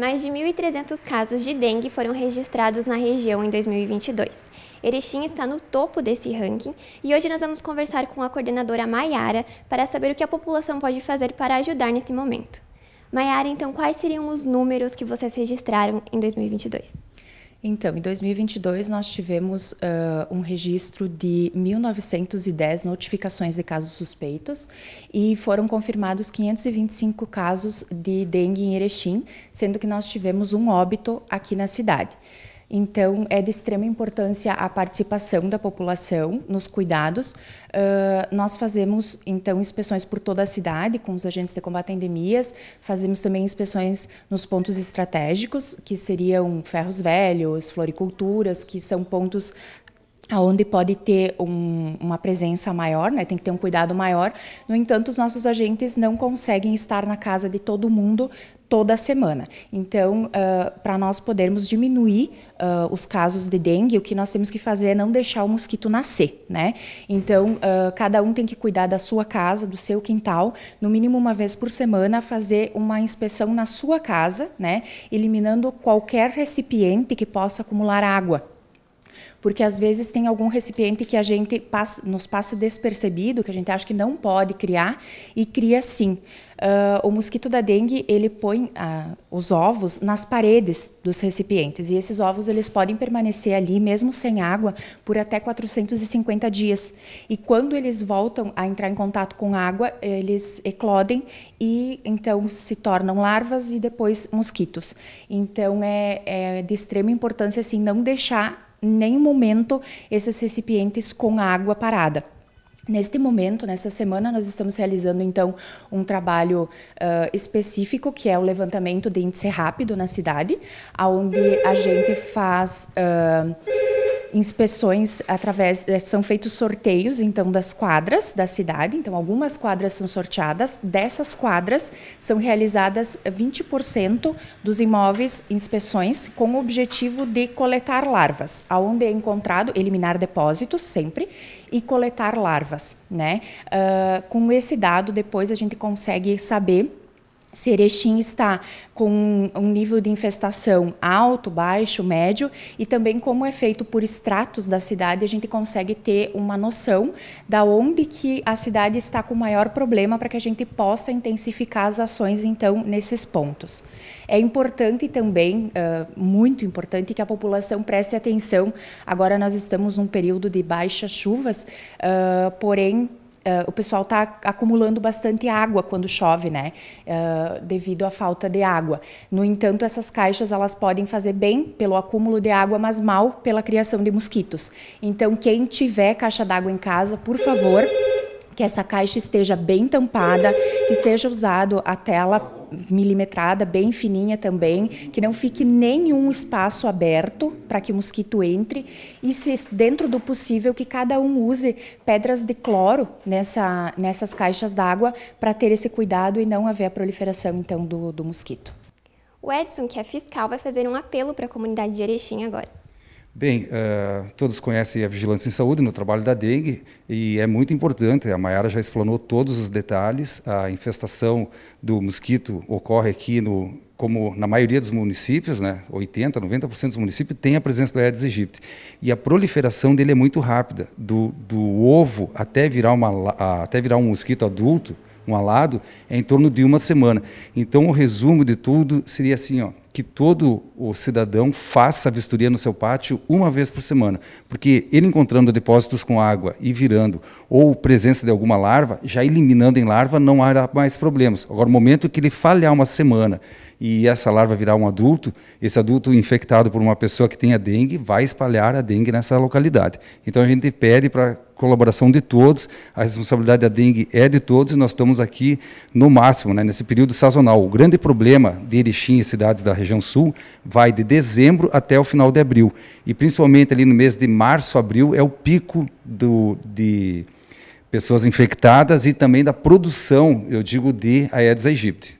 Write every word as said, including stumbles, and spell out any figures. Mais de mil e trezentos casos de dengue foram registrados na região em dois mil e vinte e dois. Erechim está no topo desse ranking e hoje nós vamos conversar com a coordenadora Maiara para saber o que a população pode fazer para ajudar nesse momento. Maiara, então, quais seriam os números que vocês registraram em dois mil e vinte e dois? Então, em dois mil e vinte e dois, nós tivemos uh, um registro de mil novecentas e dez notificações de casos suspeitos e foram confirmados quinhentos e vinte e cinco casos de dengue em Erechim, sendo que nós tivemos um óbito aqui na cidade. Então, é de extrema importância a participação da população nos cuidados. Uh, nós fazemos, então, inspeções por toda a cidade com os agentes de combate a endemias, fazemos também inspeções nos pontos estratégicos, que seriam ferros velhos, floriculturas, que são pontos onde pode ter um, uma presença maior, né? Tem que ter um cuidado maior. No entanto, os nossos agentes não conseguem estar na casa de todo mundo toda semana. Então, uh, para nós podermos diminuir uh, os casos de dengue, o que nós temos que fazer é não deixar o mosquito nascer, né? Então, uh, cada um tem que cuidar da sua casa, do seu quintal, no mínimo uma vez por semana, fazer uma inspeção na sua casa, né? Eliminando qualquer recipiente que possa acumular água. Porque às vezes tem algum recipiente que a gente passa, nos passa despercebido, que a gente acha que não pode criar, e cria sim. Uh, o mosquito da dengue, ele põe uh, os ovos nas paredes dos recipientes, e esses ovos eles podem permanecer ali, mesmo sem água, por até quatrocentos e cinquenta dias. E quando eles voltam a entrar em contato com água, eles eclodem e então se tornam larvas e depois mosquitos. Então é, é de extrema importância assim, não deixar nem momento esses recipientes com água parada. Neste momento, nessa semana, nós estamos realizando então um trabalho uh, específico, que é o levantamento de índice rápido na cidade, onde a gente faz uh, inspeções através, são feitos sorteios então das quadras da cidade, então algumas quadras são sorteadas, dessas quadras são realizadas vinte por cento dos imóveis inspeções com o objetivo de coletar larvas, aonde é encontrado eliminar depósitos sempre e coletar larvas, né? Uh, com esse dado depois a gente consegue saber se Erechim está com um nível de infestação alto, baixo, médio, e também como é feito por estratos da cidade, a gente consegue ter uma noção da onde que a cidade está com maior problema para que a gente possa intensificar as ações, então, nesses pontos. É importante também, uh, muito importante, que a população preste atenção. Agora nós estamos num período de baixas chuvas, uh, porém, Uh, o pessoal está acumulando bastante água quando chove, né? Uh, devido à falta de água. No entanto, essas caixas elas podem fazer bem pelo acúmulo de água, mas mal pela criação de mosquitos. Então, quem tiver caixa d'água em casa, por favor, que essa caixa esteja bem tampada, que seja usado a tela milimetrada, bem fininha também, que não fique nenhum espaço aberto para que o mosquito entre, e se dentro do possível que cada um use pedras de cloro nessa, nessas caixas d'água para ter esse cuidado e não haver a proliferação então do, do mosquito. O Edson, que é fiscal, vai fazer um apelo para a comunidade de Erechim agora. Bem, uh, todos conhecem a vigilância em saúde no trabalho da dengue e é muito importante, a Maiara já explanou todos os detalhes, a infestação do mosquito ocorre aqui, no, como na maioria dos municípios, né, oitenta, noventa por cento dos municípios tem a presença do Aedes aegypti e a proliferação dele é muito rápida, do, do ovo até virar, uma, até virar um mosquito adulto, um alado, é em torno de uma semana. Então o resumo de tudo seria assim, ó, que todo o cidadão faça a vistoria no seu pátio uma vez por semana, porque ele encontrando depósitos com água e virando, ou presença de alguma larva, já eliminando em larva não há mais problemas. Agora, no momento que ele falhar uma semana e essa larva virar um adulto, esse adulto infectado por uma pessoa que tenha dengue vai espalhar a dengue nessa localidade. Então a gente pede para colaboração de todos, a responsabilidade da dengue é de todos e nós estamos aqui no máximo, né, nesse período sazonal. O grande problema de Erechim e cidades da região sul vai de dezembro até o final de abril e principalmente ali no mês de março, abril é o pico do, de pessoas infectadas e também da produção, eu digo, de Aedes aegypti.